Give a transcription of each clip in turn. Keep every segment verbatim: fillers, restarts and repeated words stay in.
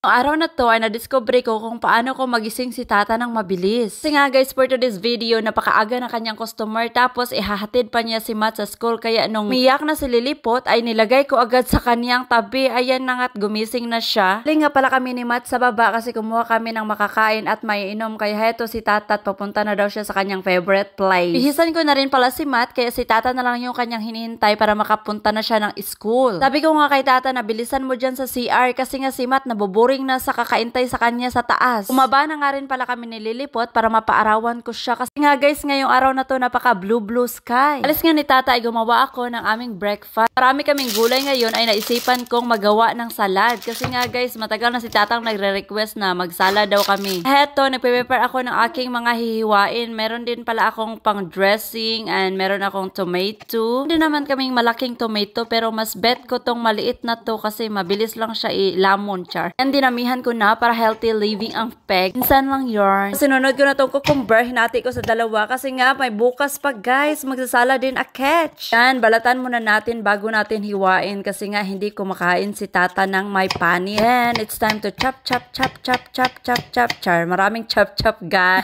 Noong araw na to ay nadiscovery ko kung paano ko magising si tata ng mabilis. Kasi nga guys, for today's video, napakaaga na kanyang customer tapos ihahatid pa niya si Matt sa school. Kaya nung miyak na si Lilipot ay nilagay ko agad sa kanyang tabi. Ayan na nga't gumising na siya. Galing nga pala kami ni Matt sa baba kasi kumuha kami ng makakain at maiinom. Kaya heto si tata at papunta na daw siya sa kanyang favorite place. Pihisan ko na rin pala si Matt kaya si tata na lang yung kanyang hinihintay para makapunta na siya ng school. Sabi ko nga kay tata na bilisan mo dyan sa C R kasi nga si Matt nabuburo na sa kakaintay sa kanya sa taas. Umaba na nga rin pala kami ni Lilipot para mapaarawan ko siya kasi nga guys ngayong araw na to napaka blue blue sky. Alis nga ni tata ay gumawa ako ng aming breakfast. Marami kaming gulay ngayon ay naisipan kong magawa ng salad kasi nga guys matagal na si tatang nagre-request na magsalad daw kami. Heto, nagpe-prepare ako ng aking mga hihiwain. Meron din pala akong pang dressing and meron akong tomato. Hindi naman kaming malaking tomato pero mas bet ko tong maliit na to kasi mabilis lang siya i-lamon char. And dinamihan ko na para healthy living ang peg. Minsan lang yarn. Sinunod ko na itong cucumber. Hinati ko sa dalawa kasi nga may bukas pa guys. Magsasala din a catch. Yan, balatan muna natin bago natin hiwain kasi nga hindi kumakain si tata ng may panin. Then, it's time to chop, chop, chop, chop, chop, chop, chop, char. Maraming chop, chop guys.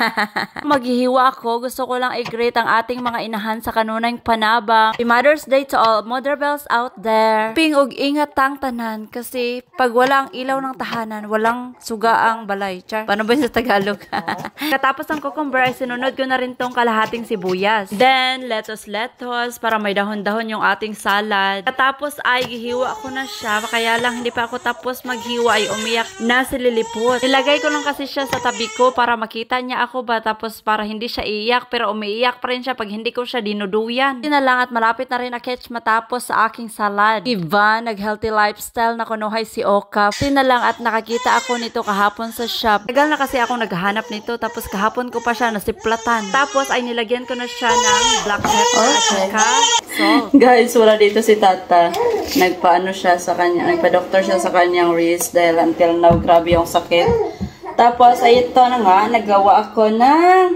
Maghihiwa ako. Gusto ko lang i-greet ang ating mga inahan sa kanunang panabang. Happy Mother's Day to all mother bells out there. Pingog ingat ang tanan kasi pag wala ang ilaw ng tahan walang sugaang balay. Char. Paano ba yun sa Tagalog? Katapos ng cucumber, sinunod ko na rin tong kalahating sibuyas. Then, lettuce-lettuce para may dahon-dahon yung ating salad. Katapos ay hihiwa ko na siya. Kaya lang hindi pa ako tapos maghiwa ay umiyak na si Liliput. Nilagay ko lang kasi siya sa tabi ko para makita niya ako ba tapos para hindi siya iiyak pero umiiyak pa rin siya pag hindi ko siya dinuduyan. Hindi na lang at malapit na rin na catch matapos sa aking salad. Diba? Nag-healthy lifestyle na kunuhay si Oka. Hindi na lang at nakakita ako nito kahapon sa shop. Tagal na kasi ako naghahanap nito tapos kahapon ko pa siya nasiplatan. Tapos ay nilagyan ko na siya ng black pepper at saka salt. Guys, wala dito si tata. Nagpaano siya sa kanya, nagpa-doctor siya sa kanyang wrist dahil until now grabe yung sakit. Tapos ay ito na nga, nagawa ako ng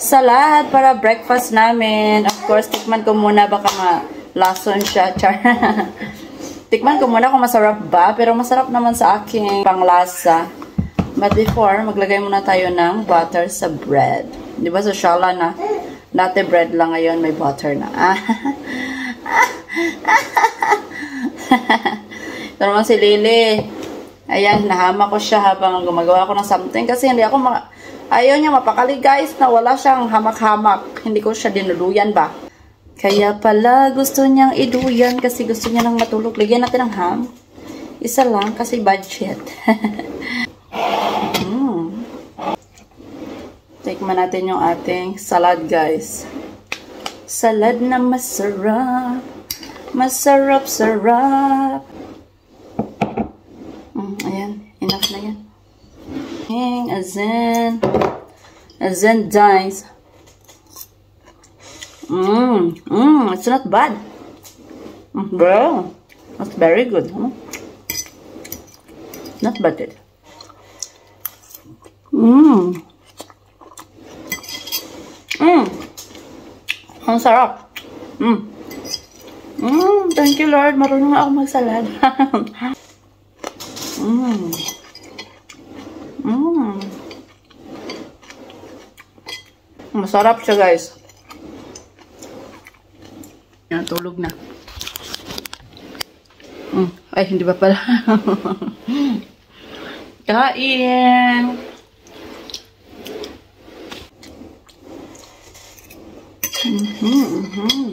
salad para breakfast namin. Of course, tikman ko muna baka nga lason siya, char. Tikman ko muna kung masarap ba, pero masarap naman sa aking panglasa. But before, maglagay muna tayo ng butter sa bread. Di ba sa shala na latte bread lang ngayon, may butter na. Ito naman si Lily. Ayan, nahama ko siya habang gumagawa ko ng something kasi hindi ako ma ayaw niya mapakali guys na wala siyang hamak-hamak. Hindi ko siya dinuluyan ba. Kaya pala gusto niyang iduyan kasi gusto niya nang matulog. Lagyan natin ng ham. Isa lang kasi budget. mm. Tikman natin yung ating salad guys. Salad na masarap. Masarap sarap. Mm, ayan. Enough na yan. As in. As in guys. Mmm, mmm, it's not bad. Bro, that's very good. Huh? Not bad. Mmm. Mmm. Ang sarap. Mmm. Mmm, thank you Lord. Marunong ako magsalad. Mmm. Mmm. Masarap siya guys. Natulog na. Mm. Ay, hindi ba pala? Kain! Mm-hmm, mm-hmm.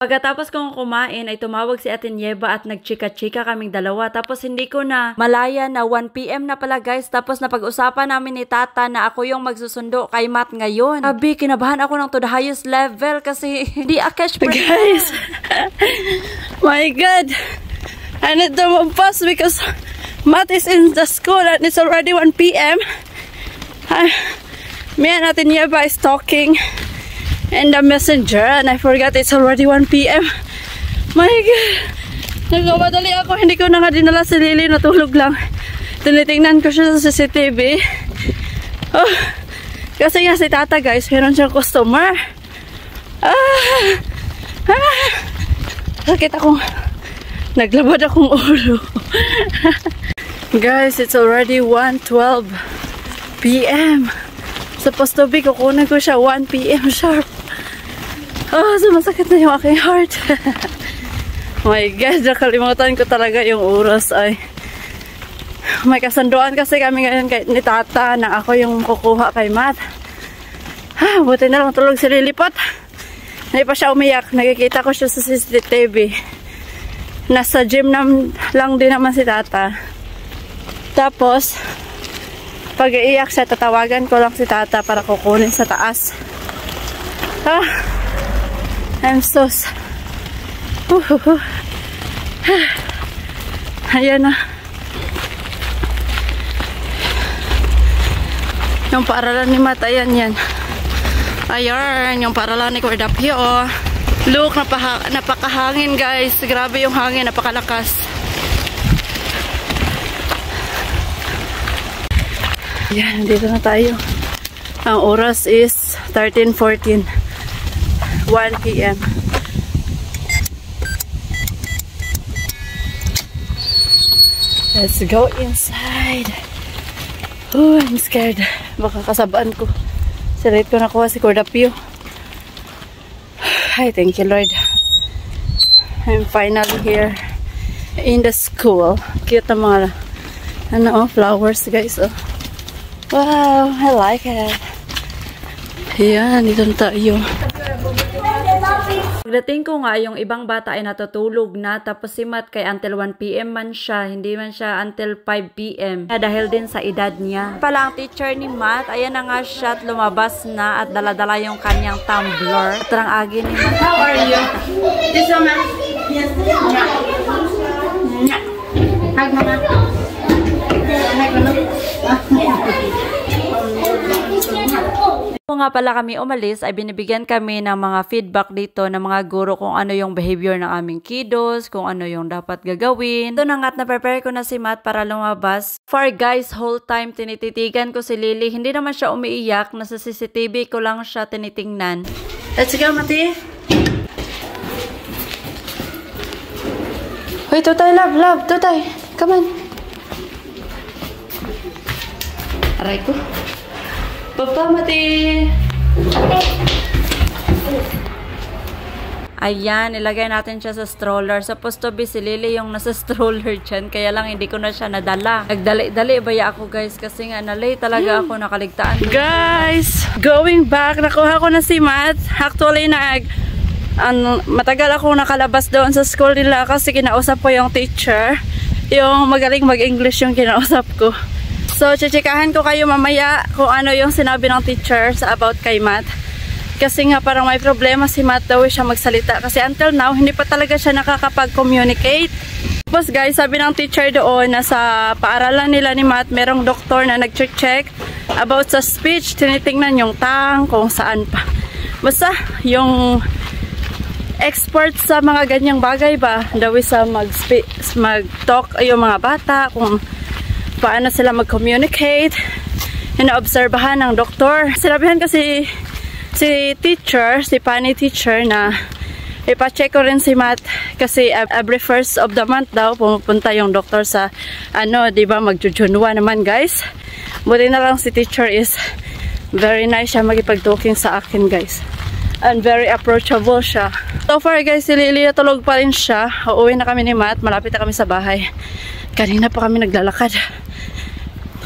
Pagkatapos kong kumain ay tumawag si Ate Nieva at nagchika-chika kaming dalawa tapos hindi ko na malaya na one P M na pala guys tapos napag-usapan namin ni tata na ako yung magsusundo kay Matt ngayon. Sabi, kinabahan ako ng to the highest level kasi hindi a-catch break. Guys, my God, I need to move fast because Matt is in the school and it's already one P M Uh, me and Ate Nieva is talking. And the messenger, and I forgot it's already one P M My God! Nagmamadali ako, hindi ko na nga dinala si Lily, natulog lang. Tinitingnan ko siya sa C C T V. Oh, kasi nga si tata guys, meron siyang customer. Ah, ah, nakita kong naglabad akong ulo. Guys, it's already one twelve p m Supposed to be, kukunin ko siya one p m sharp. Oh, sumasakit na yung aking heart. My God, nakalimutan ko talaga yung oras ay. May kasanduan kasi kami ngayon kay, ni Tata na ako yung kukuha kay Matt. Ah, buti na lang tulog si Lilipot. Naipa siya umiyak. Nagkikita ko siya sa C C T V. Nasa gym na lang din naman si Tata. Tapos, pag iiyak siya, tatawagan ko lang si Tata para kukunin sa taas. Ah, I'm so ah, ayan na. Yung paaralan ni Matt, ayan yan. Ayan, yung paaralan ni Cordapio. Look, napaka napakahangin guys. Grabe yung hangin, napakalakas. Yan, dito na tayo. Ang oras is thirteen fourteen. one p m Let's go inside. Oh, I'm scared. Baka kasabaan ko. Sirit ko nakuha si Cordapio. Ay, thank you Lord. I'm finally here in the school. Cute na mga ano, oh, flowers guys. Oh. Wow, I like it. Ayan, dito na tayo. Pagdating ko nga, yung ibang bata ay natutulog na, tapos si Matt kay until one p m man siya, hindi man siya until five p m dahil din sa edad niya. Pala ang teacher ni Matt, ayan na nga siya at lumabas na at daladala yung kanyang tumbler. At ang agi ni Matt. How are you? This is Matt. Yes. Hug mama. Hug mama. Kung nga pala kami umalis ay binibigyan kami ng mga feedback dito ng mga guro kung ano yung behavior ng aming kiddos, kung ano yung dapat gagawin. Ito na nga't na-prepare ko na si Matt para lumabas. For guys, whole time tinititigan ko si Lily. Hindi naman siya umiiyak. Nasa C C T V ko lang siya tinitingnan. Let's go, Mati! Hoy, Tutay, love, love, Tutay! Come on! Aray ko. Papa, Mati! Ayan, ilagay natin siya sa stroller. Supposed to be si Lily yung nasa stroller dyan. Kaya lang hindi ko na siya nadala. Nagdali-dali baya ako guys kasi nga nalay talaga ako, nakaligtaan. Guys, going back, nakuha ko na si Matt. Actually, nag, ano, matagal ako nakalabas doon sa school nila kasi kinausap ko yung teacher. Yung magaling mag-English yung kinausap ko. So, chichikahan ko kayo mamaya kung ano yung sinabi ng teacher sa about kay Matt. Kasi nga parang may problema si Matt daw siya magsalita. Kasi until now, hindi pa talaga siya nakakapag-communicate. Tapos guys, sabi ng teacher doon na sa paaralan nila ni Matt, merong doktor na nag-check about sa speech. Tinitingnan yung tang, kung saan pa. Basta yung expert sa mga ganyang bagay ba? Dawi sa mag-talk yung mga bata, kung paano sila mag-communicate, inaobserbahan ng doktor. Sinabihan kasi si teacher, si Pani teacher na ipacheck ko rin si Matt kasi every first of the month daw pumupunta yung doktor sa ano, di ba, magjujunwa naman guys. Buti na lang si teacher is very nice siya magipag-talking sa akin guys. And very approachable siya. So far guys, si Lily natulog pa rin siya. Uuwi na kami ni Matt, malapit na kami sa bahay. Kanina pa kami naglalakad.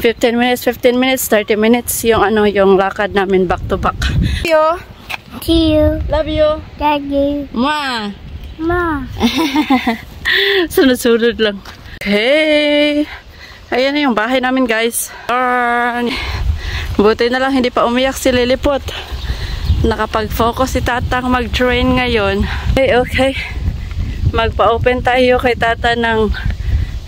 fifteen minutes, fifteen minutes, thirty minutes yung ano, yung lakad namin back to back. See you. See you. Love you. Daddy. Ma. Ma. Sunod-sunod lang. Okay. Ayan na yung bahay namin guys. Buti na lang hindi pa umiyak si Lilipot. Nakapag-focus si Tatang mag-train ngayon. Okay, okay. Magpa-open tayo kay Tata ng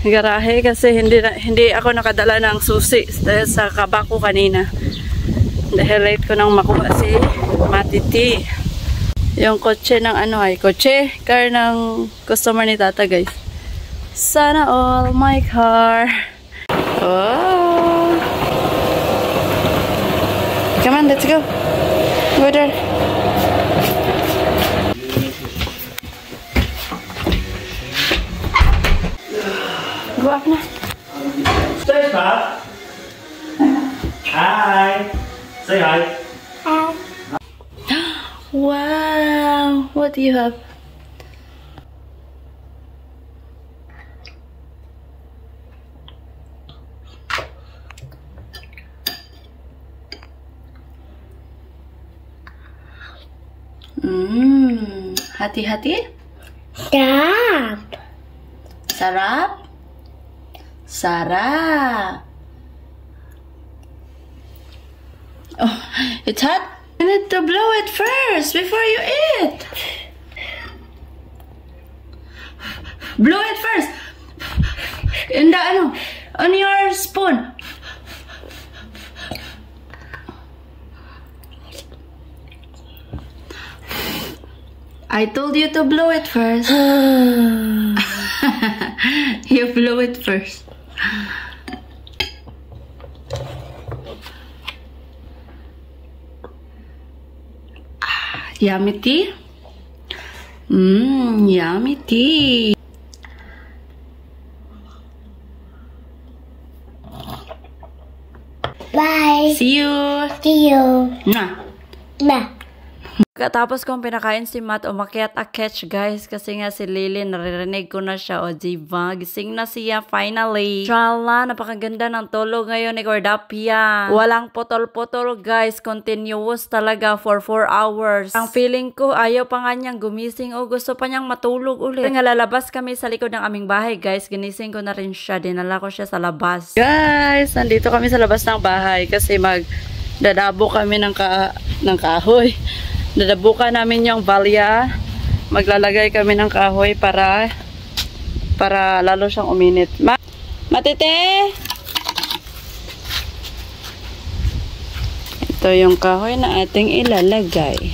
garahe kasi hindi na, hindi ako nakadala ng susi dahil sa kabako kanina. Dahil late ko nang makuha si Matiti. Yung kotse ng ano ay kotse, car ng customer ni Tata guys. Sana all my car. Oh. Come on, let's go. Go there. Go up na. up. Hi. Say hi. Hi. Wow. What do you have? Hmm. Hati-hati. Sarap. Sarap. Sarap. Oh, it's hot. You need to blow it first before you eat. Blow it first. In the ano, on your spoon. I told you to blow it first. You blow it first. Yummy tea? Mmm, yummy tea. Bye. See you. See you. Mwah. Mwah. Katapos kong pinakain si Matt, umakyat a catch guys kasi nga si Lily, naririnig ko na siya o diba, gising na siya finally. Inshallah, napakaganda ng tulog ngayon ni Cordapia. Walang potol-potol guys, continuous talaga for four hours. Ang feeling ko ayaw pa nga niyang gumising o gusto pa niyang matulog ulit. Kasi nga lalabas kami sa likod ng aming bahay guys, ginising ko na rin siya, dinala ko siya sa labas. Guys, nandito kami sa labas ng bahay kasi magdadabo kami ng, ka ng kahoy. Dadabukan namin yung balya. Maglalagay kami ng kahoy para para lalo siyang uminit. Ma Matite! Ito yung kahoy na ating ilalagay.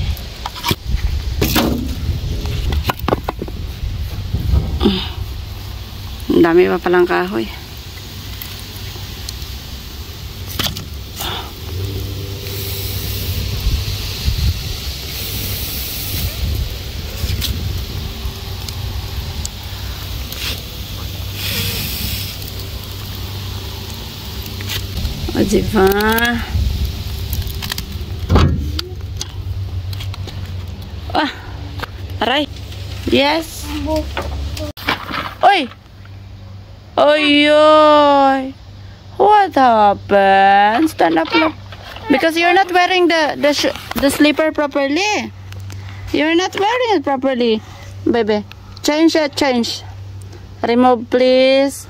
Ang dami pa palang kahoy. O, diba? Ah! Aray! Yes! Oy! Oy, oy! What happened? Stand up, look. Because you're not wearing the, the, sh the slipper properly. You're not wearing it properly. Baby, change it, change. Remove, please.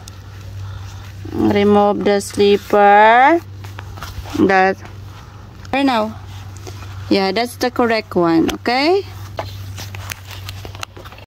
Remove the slipper. That. Right now. Yeah, that's the correct one. Okay.